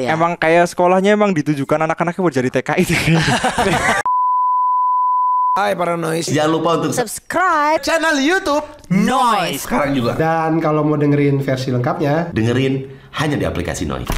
Ya. Emang kayak sekolahnya emang ditujukan anak-anaknya buat jadi TKI. Hai para Noice, jangan lupa untuk subscribe channel YouTube Noice sekarang juga. Dan kalau mau dengerin versi lengkapnya, dengerin hanya di aplikasi Noice.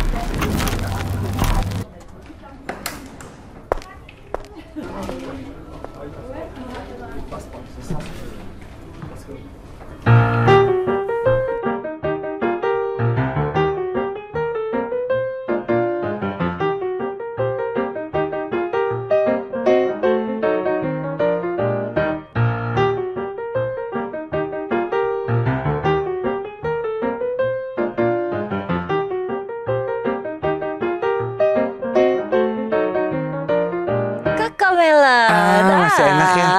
Enak ya,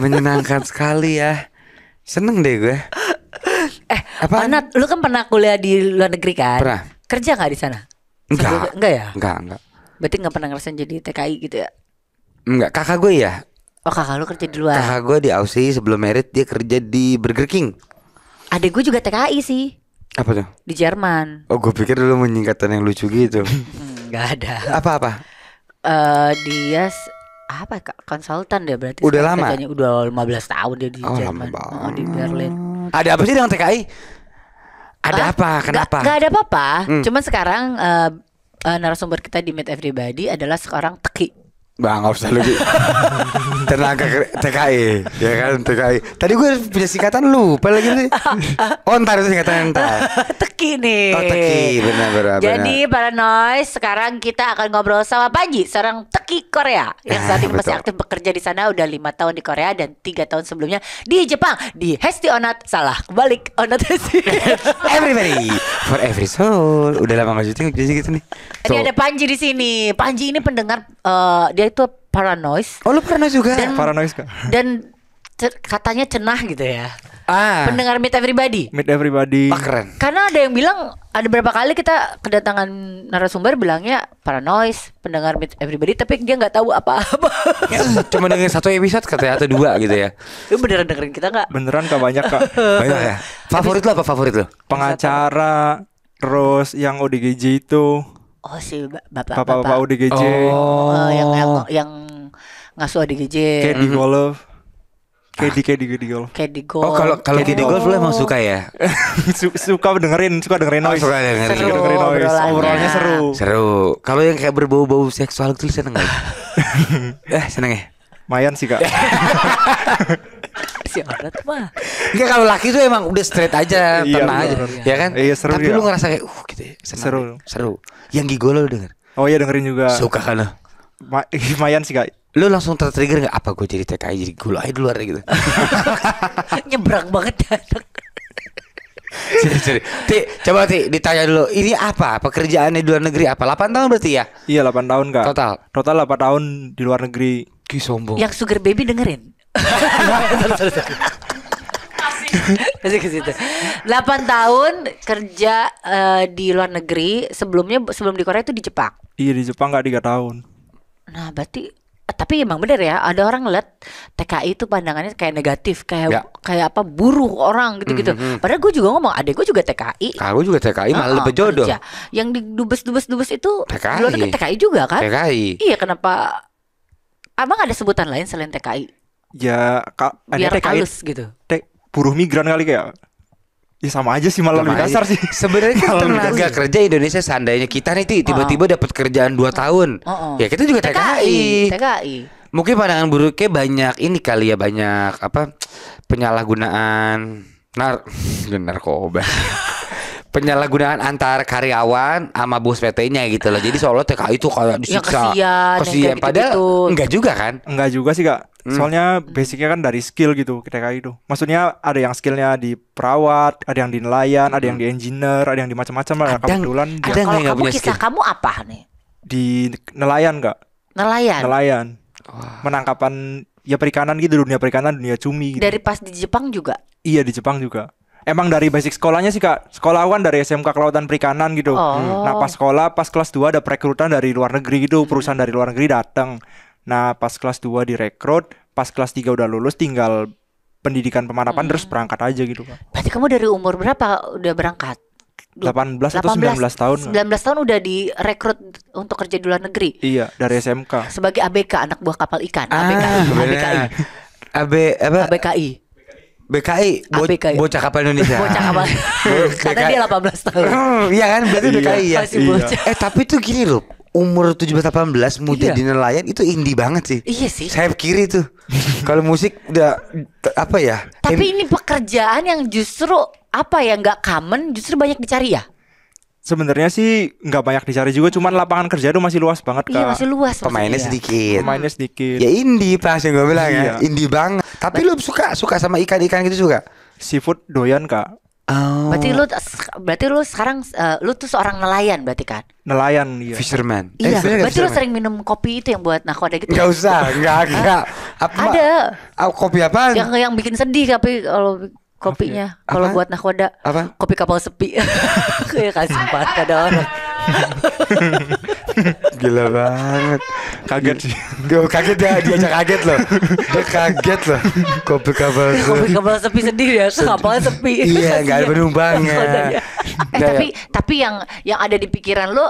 menyenangkan sekali ya, seneng deh gue. Anat, lu kan pernah kuliah di luar negeri kan? Pernah. Kerja nggak di sana? Enggak. Berarti nggak pernah ngerasain jadi TKI gitu ya? Enggak, kakak gue ya. Oh, kakak lu kerja di luar? Kakak gue di Aussie sebelum married dia kerja di Burger King. Adek gue juga TKI sih. Apa tuh? Di Jerman. Oh, gue pikir dulu menyingkatan yang lucu gitu. Nggak ada. Apa-apa? Dia apa kak, konsultan dia berarti. Udah lama? Kerjanya udah 15 tahun dia di Jerman. Oh, di Berlin. Ada apa sih dengan TKI? Ada apa? Kenapa? Gak ada apa-apa. Cuman sekarang narasumber kita di Meet Everybody adalah seorang teki. Bang, gak usah lagi. Tenaga TKI, ya kan TKI. Tadi gue punya singkatan lupa lagi nih. Oh, ntar itu singkatan ntar. Teki nih. Oh, teki, benar-benar. Jadi para Noice, sekarang kita akan ngobrol sama Panji, seorang teki Korea yang saat ini masih aktif bekerja di sana. Udah 5 tahun di Korea dan 3 tahun sebelumnya di Jepang di Hesti Onat, salah balik Onat Hesti. Everybody for every soul. Udah lama nggak syuting jadi gitu nih. Ini ada Panji di sini. Panji ini pendengar, dia itu para Noice. Oh, lu para Noice juga? Para Noice kak. Dan katanya cenah gitu ya. Pendengar Meet Everybody. Meet Everybody. Wah, keren. Karena ada yang bilang, ada berapa kali kita kedatangan narasumber bilangnya para Noice, pendengar Meet Everybody, tapi dia nggak tahu apa-apa. Cuma dengerin 1 episode katanya atau 2 gitu ya. Lu beneran dengerin kita nggak? Beneran kak, banyak kak. Banyak ya. Favorit lu apa favorit lu? Pengacara, terus yang ODGJ itu. Oh, si bapak ODGJ. Oh, yang ngasuh ODGJ. Kayak di golf. Kayak di golf. Oh, kalau di golf lu emang suka ya? suka dengerin Noice. Obrolannya seru. Kalau yang kayak berbau-bau seksual itu seneng gak? Seneng ya? Mayan sih kak. Si Onat mah. Enggak, kalau laki tuh emang udah straight aja, tenang aja, ya kan? Iya, seru. Tapi lu ngerasa kayak gitu ya. Seru. Yang gigolo lu denger? Oh iya, dengerin juga. Suka kan lu? Lumayan sih kak. Lu langsung tertrigger gak, apa gue jadi TKI jadi gula aja di luar gitu? Nyebrang banget ya anak. Sini. Ti, coba Ti ditanya dulu, ini apa pekerjaannya di luar negeri apa? 8 tahun berarti ya? Iya, 8 tahun kak. Total 8 tahun di luar negeri. Ki sombong. Yang Sugar Baby dengerin? Masih ke situ. 8 tahun kerja di luar negeri. Sebelum di Korea itu di Jepang. Iya, di Jepang gak 3 tahun. Nah berarti, tapi emang bener ya, ada orang ngeliat TKI itu pandangannya kayak negatif, kayak apa, buruh orang gitu-gitu. Padahal gue juga ngomong, adek gue juga TKI. Aku juga TKI, malah lebih jodoh. Yang di dubes-dubes itu TKI. Lu kan TKI juga kan? TKI. Iya, kenapa? Emang ada sebutan lain selain TKI? Ya, biar halus gitu. Buruh migran kali kayak. Ya sama aja sih, malah lebih kasar sih. Sebenarnya kan tenaga kerja Indonesia, seandainya kita nih tiba-tiba dapat kerjaan 2 tahun. Ya kita juga TKI. Mungkin pandangan buruknya banyak ini kali ya, banyak apa? Penyalahgunaan narkoba. Penyalahgunaan antar karyawan sama bos PT-nya gitu loh. Jadi soalnya TKI itu kayak disiksa. Kasihan, padahal enggak juga kan? Enggak juga sih, Kak. Soalnya basicnya kan dari skill gitu, TKI itu. Maksudnya ada yang skillnya di perawat, ada yang di nelayan, ada yang di engineer, ada yang di macam-macam. Ada yang gak punya skill. Kisah kamu apa nih? Di nelayan kak. Nelayan. Menangkapan ya perikanan gitu, dunia perikanan, dunia cumi gitu. Dari pas di Jepang juga? Iya, di Jepang juga. Emang dari basic sekolahnya sih kak. Sekolah kan dari SMK Kelautan Perikanan gitu. Nah pas sekolah, pas kelas 2 ada perekrutan dari luar negeri gitu. Perusahaan dari luar negeri datang. Nah pas kelas 2 direkrut, pas kelas 3 udah lulus tinggal pendidikan pemanapan terus berangkat aja gitu. Berarti kamu dari umur berapa udah berangkat? 18 atau 19 tahun. 19 tahun udah direkrut untuk kerja di luar negeri. Iya, dari SMK. Sebagai ABK, anak buah kapal ikan. ABKI, bocah kapal Indonesia. Bocah kapal. Karena dia 18 tahun. Iya kan, berarti BKI ya. Tapi tuh gini loh. Umur 17-18 mau jadi nelayan itu indie banget sih. Iya sih. Sayap kiri tuh. Kalau musik udah apa ya? Tapi ini pekerjaan yang justru apa ya, nggak common, justru banyak dicari ya. Sebenarnya sih nggak banyak dicari juga, cuman lapangan kerja itu masih luas banget. Iya, masih luas. Pemainnya sedikit. Pemainnya sedikit. Ya indie pas yang gue bilang ya. Indie banget. Tapi lu suka sama ikan-ikan gitu juga? Seafood doyan, Kak. Oh. Berarti lu sekarang lu tuh seorang nelayan berarti kan? Nelayan, iya. Fisherman. Iya. Berarti fisherman. Lu sering minum kopi itu yang buat nakoda gitu? Gak usah, enggak. Ada. Kopi apaan? Yang bikin sedih tapi kalau kopinya kalau buat nakoda. Apa? Kopi kapal sepi. Kayak kasih empat ada orang. Gila banget. Kaget sih. Kaget ya, diajak kaget loh. Dia kaget loh. Kopi kabel sepi sedih ya. Kapal sepi. Iya, enggak ada penumpangnya. Tapi yang ada di pikiran lo,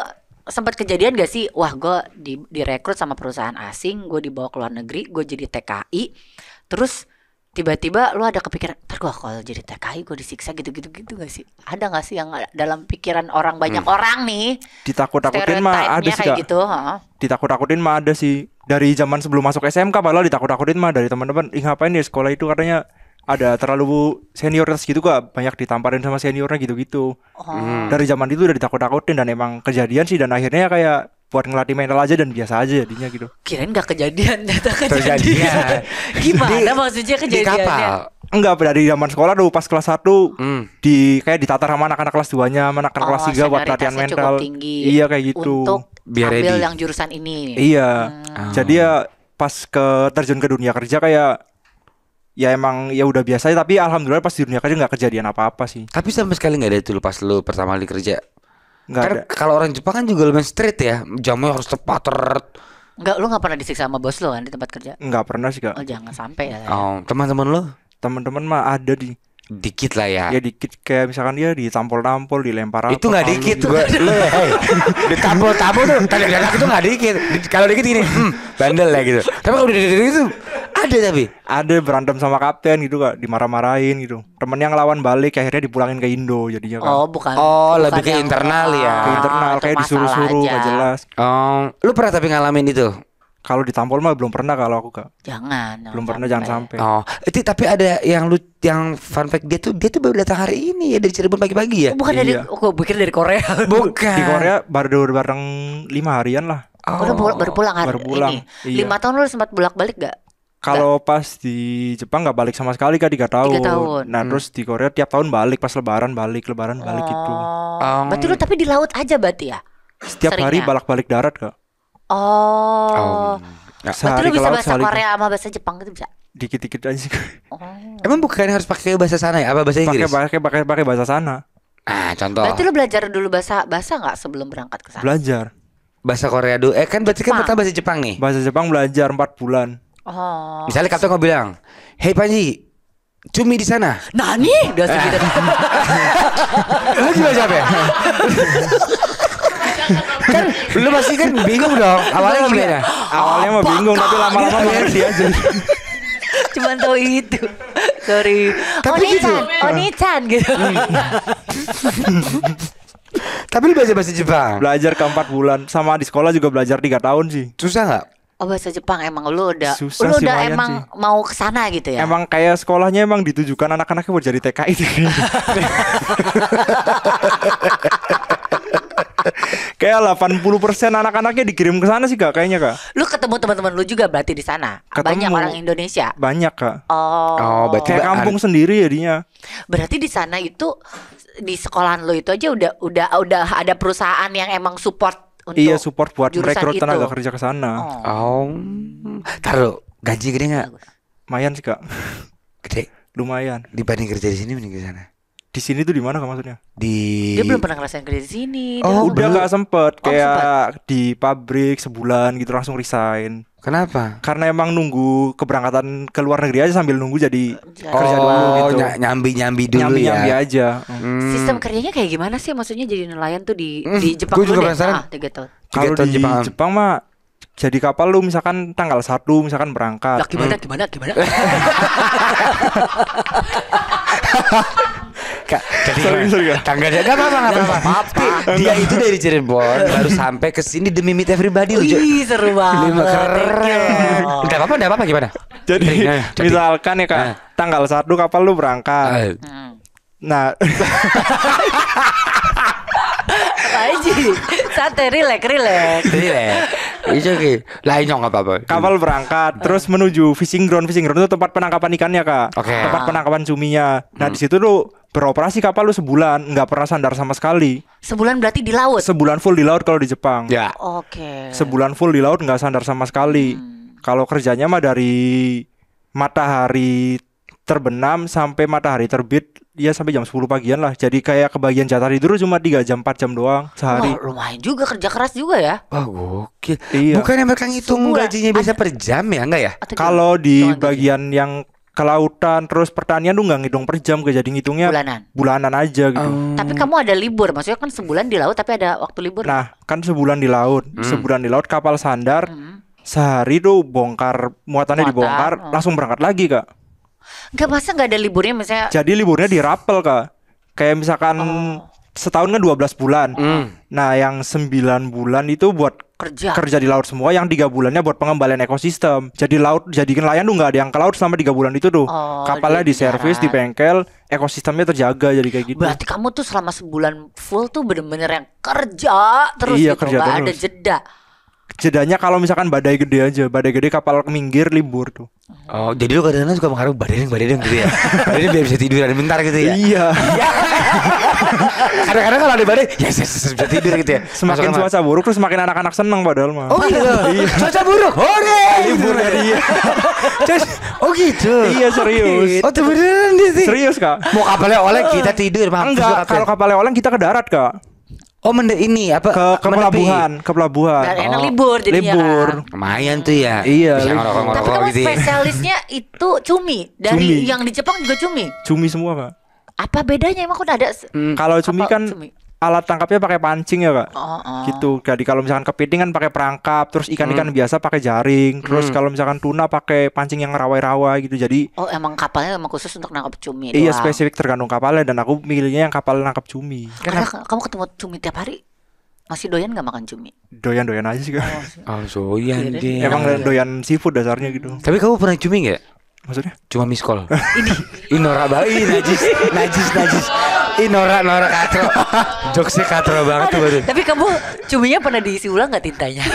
sempat kejadian gak sih? Wah, gue direkrut sama perusahaan asing, gue dibawa ke luar negeri, gue jadi TKI. Terus tiba-tiba lu ada kepikiran, ntar gue kalau jadi TKI gue disiksa gitu gak sih? Ada gak sih yang dalam pikiran orang banyak orang nih? Ditakut-takutin mah ada sih, gitu. Ditakut-takutin mah ada sih. Dari zaman sebelum masuk SMK padahal ditakut-takutin mah dari teman-teman. Ih, ngapain ya sekolah itu, katanya ada terlalu senioritas gitu, Kak. Banyak ditamparin sama seniornya gitu-gitu. Dari zaman itu udah ditakut-takutin dan emang kejadian sih, dan akhirnya kayak buat ngelatih mental aja dan biasa aja jadinya gitu. Kirain gak kejadian, ternyata kejadian. Gimana maksudnya kejadiannya? Di kapal? Enggak, dari zaman sekolah dulu pas kelas 1 kayak ditatar sama anak-anak kelas 2-nya, sama anak-anak kelas 3 buat latihan mental. Iya, kayak gitu. Untuk biar ambil ready yang jurusan ini. Iya. Jadi ya pas terjun ke dunia kerja kayak ya emang ya udah biasa aja, tapi alhamdulillah pas di dunia kerja gak kejadian apa-apa sih. Tapi sama sekali gak ada itu pas lu pertama kali kerja? Karena kalau orang Jepang kan juga lumayan strict ya, jamnya harus tepat. Enggak, lu gak pernah disiksa sama bos lu kan di tempat kerja? Enggak pernah sih, Kak. Oh, jangan sampai ya. Oh, teman-teman lu? Teman-teman mah ada dikit lah ya. Ya dikit, kayak misalkan dia ditampol-tampol, dilempar. Itu nggak dikit gitu. Ditampol-tampol tuh kadang-kadang itu nggak dikit. Kalau dikit gini bandel lah gitu. Tapi kalau udah dikit itu ada, tapi ada berantem sama kapten gitu, Kak, dimarah-marahin gitu. Temen yang lawan balik akhirnya dipulangin ke Indo jadinya, Kak. Oh, bukan. Oh, lebih ke internal ya. Ke internal kayak disuruh-suruh nggak jelas. Oh, lu pernah tapi ngalamin itu? Kalau ditampol mah belum pernah kalau aku, Kak. Jangan. Belum pernah, jangan sampai. Oh, itu tapi ada yang fun fact, dia tuh baru datang hari ini ya, dari Cirebon pagi-pagi ya. Bukan dari, aku pikir dari Korea. Bukan. Di Korea baru bareng 5 harian lah. Oh, baru pulang hari ini. 5 tahun lu sempat bolak-balik gak? Kalau pas di Jepang nggak balik sama sekali, Kak, 3 tahun. Nah, terus di Korea tiap tahun balik, pas lebaran balik gitu. Berarti lu tapi di laut aja berarti ya? Setiap hari balik darat, Kak. Oh, berarti lu bisa bahasa Korea sama bahasa Jepang gitu bisa? Dikit-dikit aja sih. Emang bukan harus pakai bahasa sana ya? Apa bahasa Inggris? Pakai bahasa sana. Ah, contoh. Berarti lu belajar dulu bahasa nggak sebelum berangkat ke sana? Belajar bahasa Korea dulu. Berarti kan pertama bahasa Jepang nih. Bahasa Jepang belajar 4 bulan. Oh. Misalnya kapten mau bilang, "Hey Panji, cumi di sana." Nani? Udah segitu. Lu gimana capek? Kan lu pasti kan bingung dong. Awalnya gimana? Awalnya mah bingung, tapi lama-lama ngerti aja. Cuman tahu itu. Sorry. Oni-chan gitu. Tapi lu belajar bahasa Jepang? Belajar ke 4 bulan. Sama di sekolah juga belajar 3 tahun sih. Susah gak? Oh, bahasa Jepang emang lu udah emang sih mau kesana gitu ya? Emang kayak sekolahnya emang ditujukan anak-anaknya buat jadi TKI gitu. Kayak 80% anak-anaknya dikirim ke sana sih, Kak, kayaknya, Kak. Lu ketemu teman-teman lu juga berarti di sana? Banyak orang Indonesia. Banyak, Kak. Oh, kayak kampung sendiri jadinya. Berarti di sana itu, di sekolahan lu itu aja udah ada perusahaan yang emang support untuk support buat merekrut tenaga kerja ke sana. Taruh, gaji gede nggak? Lumayan sih, Kak. Gede. Lumayan. Dibanding kerja di sini mending di sana. Di sini tuh di mana kak maksudnya? Dia belum pernah ngerasain kerja di sini. Oh udah nggak sempet, kayak di pabrik sebulan gitu langsung resign. Kenapa? Karena emang nunggu keberangkatan ke luar negeri aja sambil nunggu jadi kerja dulu gitu. Nyambi-nyambi aja. Sistem kerjanya kayak gimana sih? Maksudnya jadi nelayan tuh di Jepang dulu deh. Ah, 3 tahun. Kalau di Jepang mah jadi kapal lu misalkan tanggal 1 misalkan berangkat. Lah gimana? Tanggalnya enggak apa-apa. Dia itu dari Cirebon baru sampai ke sini demi Meet Everybody. Ih, seru banget. Keren. Enggak apa-apa gimana? Jadi misalkan ya Kak, tanggal 1 kapal lu berangkat. Nah. Panji, santai, relax. Itu oke. Lain enggak apa-apa. Kapal berangkat terus menuju fishing ground. Fishing ground itu tempat penangkapan ikannya, Kak. Okay. Tempat penangkapan cuminya. Nah, di situ lu beroperasi kapal lu sebulan, enggak pernah sandar sama sekali. Sebulan berarti di laut. Sebulan full di laut kalau di Jepang. Ya. Oke. Okay. Sebulan full di laut enggak sandar sama sekali. Kalau kerjanya mah dari matahari terbenam sampai matahari terbit. Ya sampai jam 10 pagian lah. Jadi kayak kebagian jatah tidur cuma 3 jam 4 jam doang sehari. Wah, lumayan juga, kerja keras juga ya. Wah gokil. Iya. Bukan yang mereka ngitung gajinya bisa per jam ya, enggak ya? Kalau di bagian yang kelautan terus pertanian lu nggak ngitung per jam, jadi ngitungnya bulanan aja gitu. Tapi kamu ada libur, maksudnya kan sebulan di laut tapi ada waktu libur. Nah kan sebulan di laut, sebulan di laut kapal sandar, sehari tuh bongkar muatannya dibongkar, langsung berangkat lagi kak. Enggak, masa enggak ada liburnya misalnya. Jadi liburnya dirapel kak. Kayak misalkan setahun kan 12 bulan. Nah yang 9 bulan itu buat kerja di laut semua. Yang 3 bulannya buat pengembalian ekosistem. Jadi laut, jadi nelayan tuh enggak ada yang ke laut selama 3 bulan itu tuh. Kapalnya di servis, di bengkel, ekosistemnya terjaga jadi kayak gitu. Berarti kamu tuh selama sebulan full tuh bener-bener yang kerja terus. Iya, gitu kerja gak terus. Ada jeda. Jedanya kalau misalkan badai gede aja, kapal minggir libur tuh. Oh, jadi lu kadang-kadang suka mengharap badai gitu ya. Badai biar bisa tiduran bentar gitu ya. Iya. Kadang-kadang kalau ada badai, yes, bisa tidur gitu ya. Semakin cuaca buruk terus semakin anak-anak seneng padahal mah. Oh gitu. Cuaca buruk. Hore, libur hari. Oh gitu. Iya serius. Oh beneran dia sih. Serius, Kak. Mau kapalnya oleng kita tidur, Bang. Enggak, kalau kapalnya oleng kita ke darat, Kak. Oh ke pelabuhan, Dan enak libur jadinya. Libur. Lumayan tuh ya. Iya. Tapi kamu spesialisnya itu cumi. Yang di Jepang juga cumi. Cumi semua kak. Apa bedanya emang udah ada? Kalau cumi kan alat tangkapnya pakai pancing ya kak. Gitu. Jadi kalau misalkan kepiting kan pakai perangkap, terus ikan-ikan biasa pakai jaring, terus kalau misalkan tuna pakai pancing yang rawai-rawai gitu. Jadi emang kapalnya emang khusus untuk nangkap cumi. Iya spesifik tergantung kapalnya, dan aku milihnya yang kapal nangkap cumi. Karena kamu ketemu cumi tiap hari, masih doyan gak makan cumi? Doyan aja sih kak. Doyan deh. Emang doyan seafood dasarnya gitu. Tapi kamu pernah cumi gak? Maksudnya? Cuma miskol. Ini Nora bayi najis. Ini Nora katro. Jokesnya katro banget tuh. Tapi kamu cuminya pernah diisi ulang nggak tintanya?